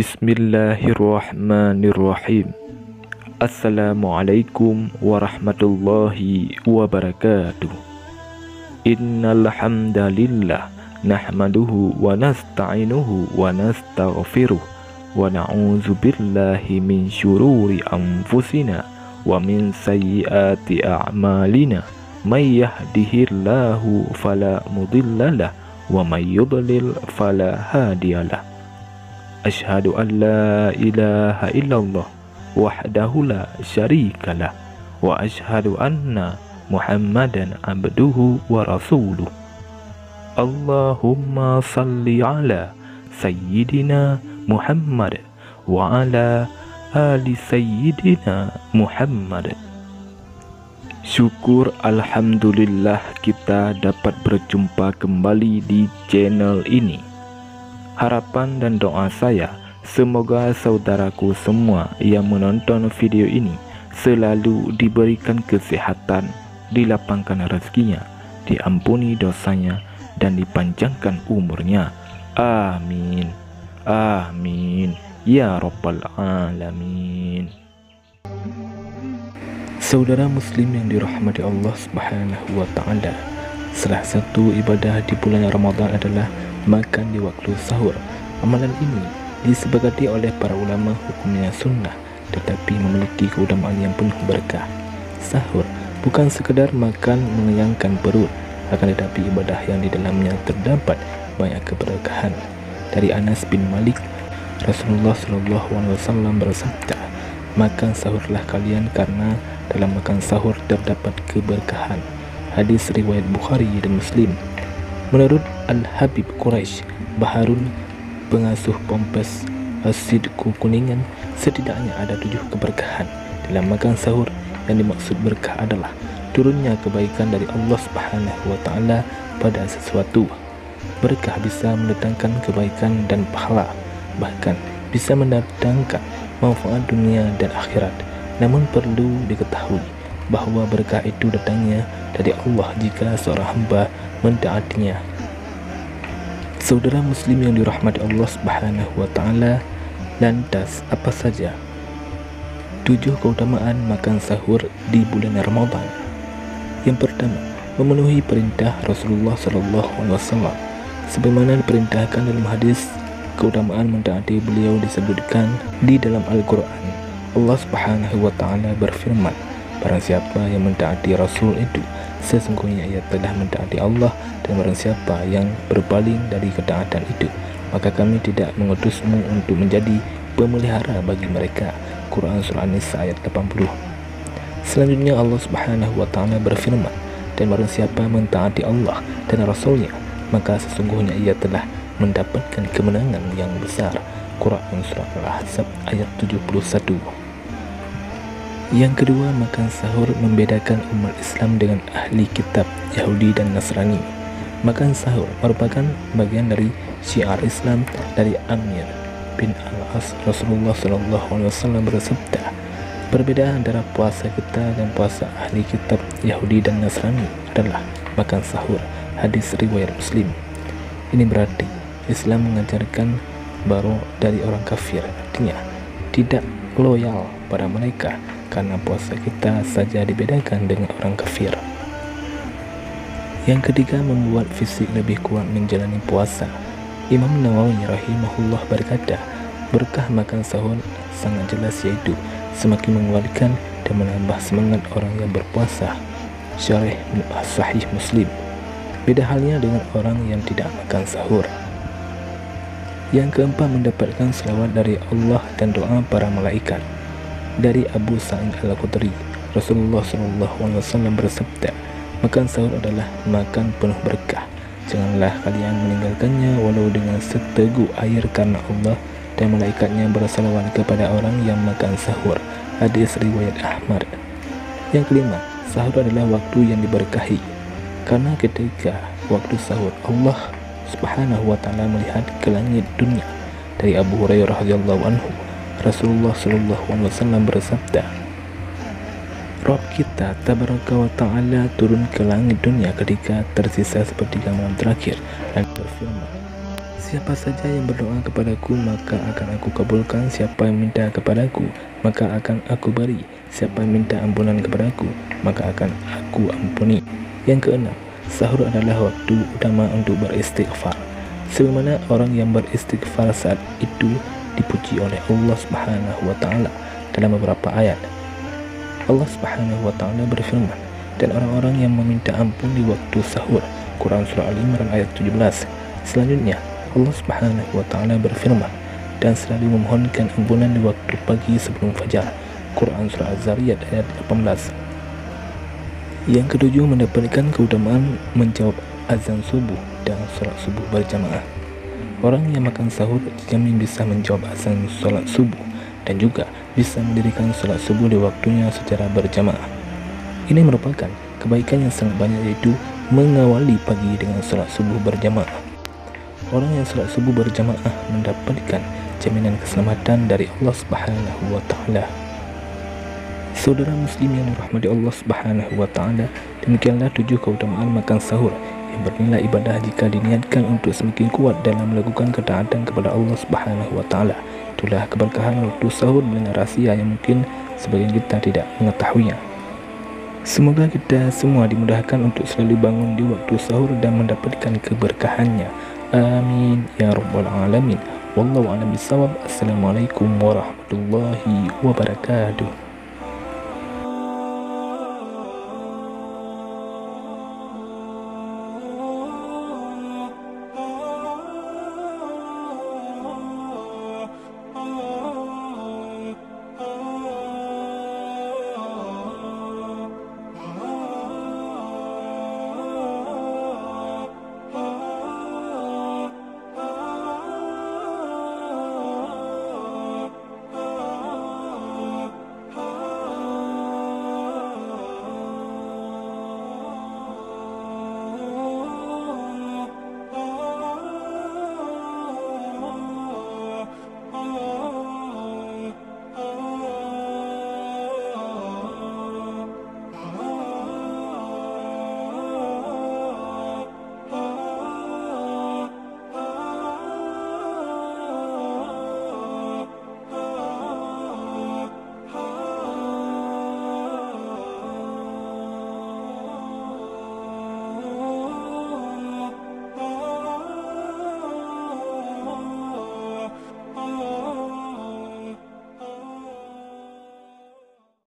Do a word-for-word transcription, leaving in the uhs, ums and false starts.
Bismillahirrahmanirrahim. Assalamualaikum warahmatullahi wabarakatuh. Innal hamdalillah nahmaduhu wa nasta'inuhu wa nastaghfiruh wa na'udzubillahi min syururi anfusina wa min sayyiati a'malina may yahdihillahu fala mudhillalah wa may yudlil fala hadiyalah. Asyhadu an la ilaha illallah wahdahu la syarikalah wa asyhadu anna Muhammadan abduhu wa rasuluh. Allahumma salli ala sayyidina Muhammad wa ala ali sayyidina Muhammad. Syukur alhamdulillah kita dapat berjumpa kembali di channel ini. Harapan dan doa saya, semoga saudaraku semua yang menonton video ini selalu diberikan kesehatan, dilapangkan rezekinya, diampuni dosanya, dan dipanjangkan umurnya. Amin. Amin. Ya Rabbal Alamin. Saudara muslim yang dirahmati Allah subhanahu wa ta'ala, salah satu ibadah di bulan Ramadhan adalah makan di waktu sahur. Amalan ini disepakati oleh para ulama hukumnya sunnah, tetapi memiliki keutamaan yang penuh berkah. Sahur bukan sekedar makan mengenyangkan perut, akan tetapi ibadah yang di dalamnya terdapat banyak keberkahan. Dari Anas bin Malik, Rasulullah shallallahu alaihi wasallam bersabda, "Makan sahurlah kalian karena dalam makan sahur terdapat keberkahan." Hadis riwayat Bukhari dan Muslim. Menurut Al-Habib Quraisy Baharun, pengasuh Pompes As-Sidku Kuningan, setidaknya ada tujuh keberkahan dalam makan sahur. Yang dimaksud berkah adalah turunnya kebaikan dari Allah Subhanahu wa Ta'ala pada sesuatu. Berkah bisa mendatangkan kebaikan dan pahala, bahkan bisa mendatangkan manfaat dunia dan akhirat. Namun perlu diketahui bahwa berkah itu datangnya dari Allah jika seorang hamba mentaatinya. Saudara muslim yang dirahmati Allah subhanahu wa ta'ala, lantas apa saja tujuh keutamaan makan sahur di bulan Ramadhan? Yang pertama, memenuhi perintah Rasulullah shallallahu alaihi wasallam. Sebagaimana diperintahkan dalam hadis, keutamaan mentaati beliau disebutkan di dalam Al-Quran. Allah subhanahu wa ta'ala berfirman, "Barang siapa yang mentaati Rasul itu, sesungguhnya ia telah mentaati Allah, dan barang siapa yang berpaling dari ketaatan itu, maka kami tidak mengutusmu untuk menjadi pemelihara bagi mereka." Quran Surah An-Nisa ayat delapan puluh. Selanjutnya Allah subhanahu wa ta'ala berfirman, "Dan barang siapa mentaati Allah dan Rasulnya, maka sesungguhnya ia telah mendapatkan kemenangan yang besar." Quran Surah Al-Ahzab ayat tujuh puluh satu. Yang kedua, makan sahur membedakan umat Islam dengan ahli kitab Yahudi dan Nasrani. Makan sahur merupakan bagian dari syiar Islam. Dari Amir bin Al-As, Rasulullah shallallahu alaihi wasallam bersabda, "Perbedaan antara puasa kita dan puasa ahli kitab Yahudi dan Nasrani adalah makan sahur." Hadis riwayat Muslim. Ini berarti Islam mengajarkan baru dari orang kafir, artinya tidak loyal pada mereka, karena puasa kita saja dibedakan dengan orang kafir. Yang ketiga, membuat fisik lebih kuat menjalani puasa. Imam Nawawi rahimahullah berkata, berkah makan sahur sangat jelas, yaitu semakin menguatkan dan menambah semangat orang yang berpuasa. Syarih Sahih Muslim. Beda halnya dengan orang yang tidak makan sahur. Yang keempat, mendapatkan selawat dari Allah dan doa para malaikat. Dari Abu Sa'id Al-Khudri, Rasulullah shallallahu alaihi wasallam bersabda, "Makan sahur adalah makan penuh berkah. Janganlah kalian meninggalkannya walau dengan seteguk air, karena Allah dan malaikatnya bersalawat kepada orang yang makan sahur." Hadis riwayat Ahmad. Yang kelima, sahur adalah waktu yang diberkahi, karena ketika waktu sahur Allah subhanahu wa ta'ala melihat ke langit dunia. Dari Abu Hurairah radhiyallahu anhu, Rasulullah shallallahu alaihi wasallam bersabda, "Rabb kita tabaraka wa ta'ala turun ke langit dunia ketika tersisa sepertiga malam terakhir, dan berfirman, Siapa saja yang berdoa kepadaku, maka akan aku kabulkan. Siapa yang minta kepadaku, maka akan aku beri. Siapa yang minta ampunan kepadaku, maka akan aku ampuni. Yang keenam, sahur adalah waktu utama untuk beristighfar. Sebagaimana orang yang beristighfar saat itu dipuji oleh Allah Subhanahu wa Ta'ala dalam beberapa ayat. Allah Subhanahu wa Ta'ala berfirman, dan orang-orang yang meminta ampun di waktu sahur, Quran Surah Al-Imran ayat tujuh belas. Selanjutnya Allah Subhanahu wa Ta'ala berfirman, dan selalu memohonkan ampunan di waktu pagi sebelum fajar, Quran Surah Az-Zariyat ayat delapan belas. Yang ketujuh, mendapatkan keutamaan menjawab azan subuh dan sholat subuh berjamaah. Orang yang makan sahur dijamin bisa menjawab azan sholat subuh dan juga bisa mendirikan sholat subuh di waktunya secara berjamaah. Ini merupakan kebaikan yang sangat banyak, yaitu mengawali pagi dengan sholat subuh berjamaah. Orang yang sholat subuh berjamaah mendapatkan jaminan keselamatan dari Allah Subhanahu wa Ta'ala. Saudara muslim yang dirahmati Allah Subhanahu wa Ta'ala, demikianlah tujuh keutamaan makan sahur yang bernilai ibadah jika diniatkan untuk semakin kuat dalam melakukan ketaatan kepada Allah Subhanahu wa Ta'ala. Itulah keberkahan waktu sahur dan rahasia yang mungkin sebagian kita tidak mengetahuinya. Semoga kita semua dimudahkan untuk selalu bangun di waktu sahur dan mendapatkan keberkahannya. Amin ya rabbal alamin. Wallahu a'lam bishawab. Assalamualaikum warahmatullahi wabarakatuh.